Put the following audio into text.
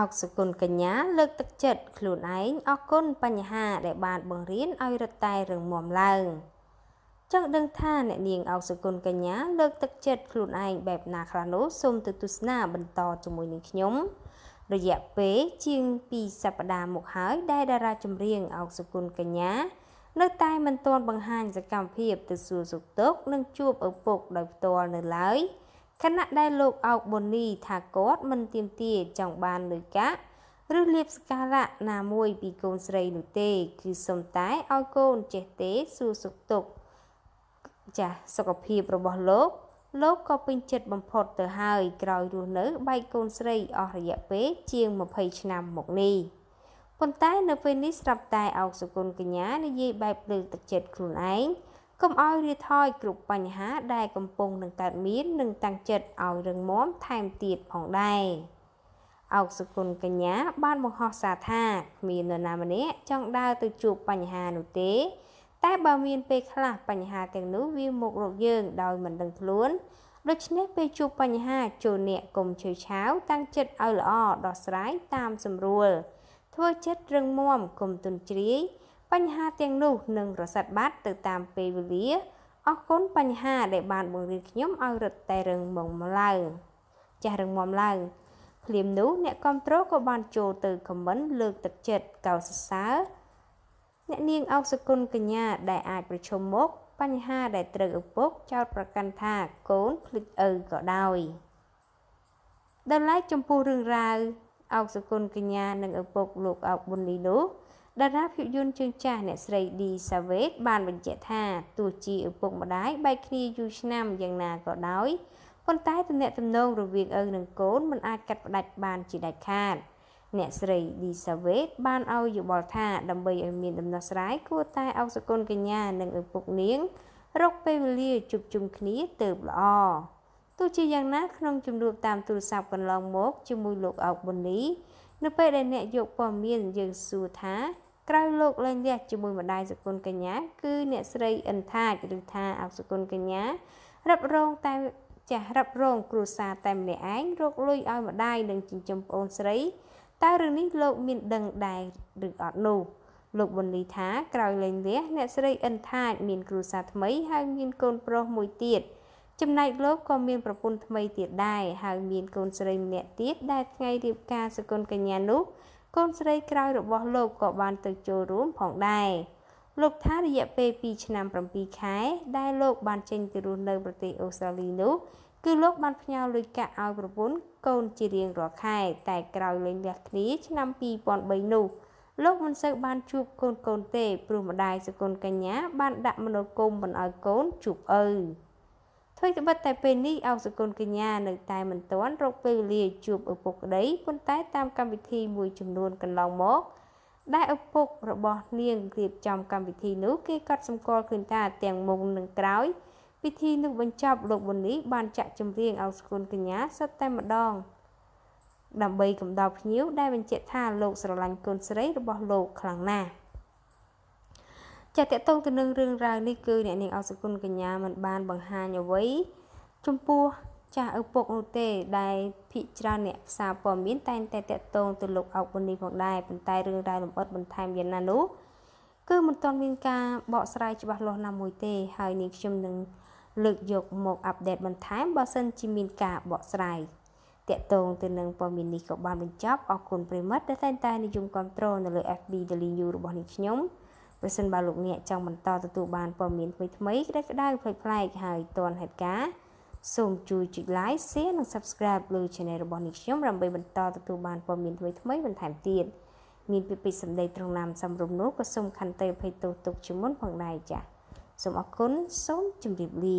ឱក សុគន្ធកញ្ញា លើកទឹកចិត្តខ្លួនឯង អរគុណបញ្ហាដែលបានបង្រៀនឲ្យរត់តែរឹងមាំឡើងចង់ដឹងថាអ្នកនាងឱក សុគន្ធកញ្ញាលើកទឹកចិត្តខ្លួនឯងបែបណាខ្លះនោះសូមទៅទស្សនាបន្តជាមួយនឹងខ្ញុំរយៈពេលជាង2សប្តាហ៍មកហើយដែលតារាចម្រៀងឱក សុគន្ធកញ្ញានៅតែមិនទាន់បង្ហាញសកម្មភាពទៅសួរសុខទុក្ខនិងជួបឪពុកដោយផ្ទាល់នៅឡើយខណៈដែលលោកអោកប៊ុននីថាគាត់មិនទាមទារចង់បានលុយកាក់ឬលាភសក្ការៈណាមួយពីកូនស្រីនោះទេគឺសុំតែឲ្យកូនចេះទេសួរសុខទុក្ខចាស់សុខភាពរបស់លោកក៏ពេញចិត្តបំផុតទៅហើយក្រោយរស់នៅបែកកូនស្រីអស់រយៈពេលជាង20ឆ្នាំមកនេះប៉ុន្តែនៅពេលនេះស្រាប់តែឱក សុគន្ធកញ្ញានិយាយបែបលើកទឹកចិត្តខ្លួនឯងកុំឲ្យរាថយគ្រប់បញ្ហាដែលកំពុងនឹងកើតមាននិងតាំងចិត្តឲ្យរឹងមាំថែមទៀតផងដែរឱក សុគន្ធកញ្ញាបានបង្ហោះសារថាគ្មាននរណាម្នាក់ចង់ដើរទៅជួបបញ្ហានោះទេតែបើមានពេលខ្លះបញ្ហាទាំងនោះវាមករកយើងដោយមិនដឹងខ្លួនដូច្នេះពេលជួបបញ្ហាចូលអ្នកកុំឆេវឆាវតាំងចិត្តឲ្យល្អដោះស្រាយតាមសម្រួលធ្វើចិត្តរឹងមាំកុំទន់ជ្រាយបញ្ហាទាំងនោះនឹងរសាត់បាត់ទៅតាមពេលវេលាអរគុណបញ្ហាដែលបានបង្រៀនខ្ញុំឲ្យរត់តែរឹងមាំឡើងភ្លាមនោះអ្នកគាំទ្រក៏បានចូលទៅខមមិនលើកទឹកចិត្តកោតសរសើរអ្នកនាងឱក សុគន្ធកញ្ញាដែលអាចប្រឈមមុខបញ្ហាដែលត្រូវឪពុកចោទប្រកាន់ថាកូនភ្លេចឪក៏ដោយដល់ឡែកចំពោះរឿងរ៉ាវឱក សុគន្ធកញ្ញានិងឪពុកលោកអោកប៊ុននីនោះតារាភាពយន្តជើងចាស់អ្នកស្រី ឌី សាវ៉េត បានបញ្ជាក់ថាទោះជាឪពុកម្ដាយបែកគ្នាយូរឆ្នាំយ៉ាងណាក៏ដោយប៉ុន្តែទំនាក់ទំនងរវាងឪនិងកូនមិនអាចកាត់ផ្ដាច់បានជាដាច់ខាតអ្នកស្រី ឌី សាវ៉េត បានឲ្យយោបល់ថាដើម្បីឲ្យមានដំណោះស្រាយគួរតែឱក សុគន្ធកញ្ញានិងឪពុកនាងរកពេលវេលាជួបជុំគ្នាទើបល្អទោះជាយ៉ាងណាក្នុងជំនួបតាមទូរស័ព្ទកន្លងមកជាមួយលោកអោក ប៊ុននីនៅពេលដែលអ្នកយកព័ត៌មានយើងសួរថាក្រៅលោកលែងលះជាមួយម្ដាយសុគន្ធកញ្ញាគឺអ្នកស្រីអិនថាចឬថាឱក សុគន្ធកញ្ញារាប់រងគ្រួសារតែម្នាក់ឯងរកលុយឲ្យម្ដាយនិងចិញ្ចឹមប្អូនស្រីតើរឿងនេះលោកមានដឹងដែរឬអត់នោះលោកប៊ុននីថាក្រៅលែងលះអ្នកស្រីអិនថាចមានគ្រួសារថ្មីហើយមានកូនប្រុសមួយទៀតចំណែកលោកក៏មានប្រពន្ធថ្មីទៀតដែរហើយមានកូនស្រីម្នាក់ទៀតដែលថ្ងៃរៀបការសុគន្ធកញ្ញានោះកូនស្រីក្រោយរបស់លោកក៏បានទៅចូលរួមផងដែរលោកថារយៈពេល2ឆ្នាំ7ខែដែលលោកបានចេញទៅរស់នៅប្រទេសអូស្ត្រាលីនោះគឺលោកបានផ្ញើលុយកាក់ឲ្យប្រពន្ធកូនជារៀងរាល់ខែតែក្រោយលែងលះគ្នាឆ្នាំ2003នោះលោកមិនសូវបានជួបកូនទេព្រោះម្ដាយសុគន្ធកញ្ញាបានដាក់មនោគមមិនឲ្យកូនជួបឪថ្មីត្បិតតែពេលនេះឱក សុគន្ធកញ្ញានៅតែមិនទាន់រកពេលវេលាជួបឪពុកក្ដីប៉ុន្តែតាមកម្មវិធីមួយចំនួនកន្លងមកដែលឪពុករបស់នាងរៀបចំកម្មវិធីនោះគេក៏សម្គាល់ឃើញថាទាំងមុខនិងក្រោយពិធីនោះបញ្ចប់លោកប៊ុននីបានចាក់ចម្រៀងឱក សុគន្ធកញ្ញាសុទ្ធតែម្ដងដើម្បីកំដៅភ្ញៀវដែលបញ្ជាក់ថាលោកស្រឡាញ់កូនស្រីរបស់លោកខ្លាំងណាស់ចាតតងទៅនឹងរឿងរ៉ាវនេះគឺអ្នកនាងឱក សុគន្ធកញ្ញាមិនបានបង្ហាញអ្វីចំពោះចាស់ឪពុកនោះទេដែលភិកច្រើនអ្នកផ្សារព័ត៌មានតែងតែតតងទៅលោកអោកប៊ុននីផងដែរប៉ុន្តែរឿងរ៉ាវលម្អិតបន្ថែមយ៉ាងណានោះគឺមិនទាន់មានការបកស្រាយច្បាស់លាស់ណាមួយទេហើយនាងខ្ញុំនឹងលើកយកមកអាប់ដេតបន្ថែមបើសិនជាមានការបកស្រាយតតងទៅនឹងព័ត៌មាននេះក៏បានបញ្ចប់អរគុណប្រិមិត្តដែលតែងតែនិយមគ្រប់គ្រងនៅលើ FB Daily របស់នាងខ្ញុំប្រសិនបើលោកអ្នកចង់បន្តទទួលបានព័ត៌មានថ្មីៗក្តៅផ្លែកហើយទាន់ហេតុការណ៍សូមជួយចុច Like Share និង Subscribe លើ Channel របស់នេះខ្ញុំដើម្បីបន្តទទួលបានព័ត៌មានថ្មីៗបន្ថែមទៀតមានពីសម្ដីត្រង់ណាមសំរុំនោះក៏សូមខន្តីអភ័យទោសទុកជាមុនផងដែរចា៎សូមអរគុណសូមជម្រាបលា